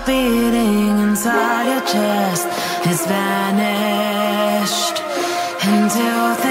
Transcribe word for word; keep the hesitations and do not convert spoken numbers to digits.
heart beating inside your chest has vanished into the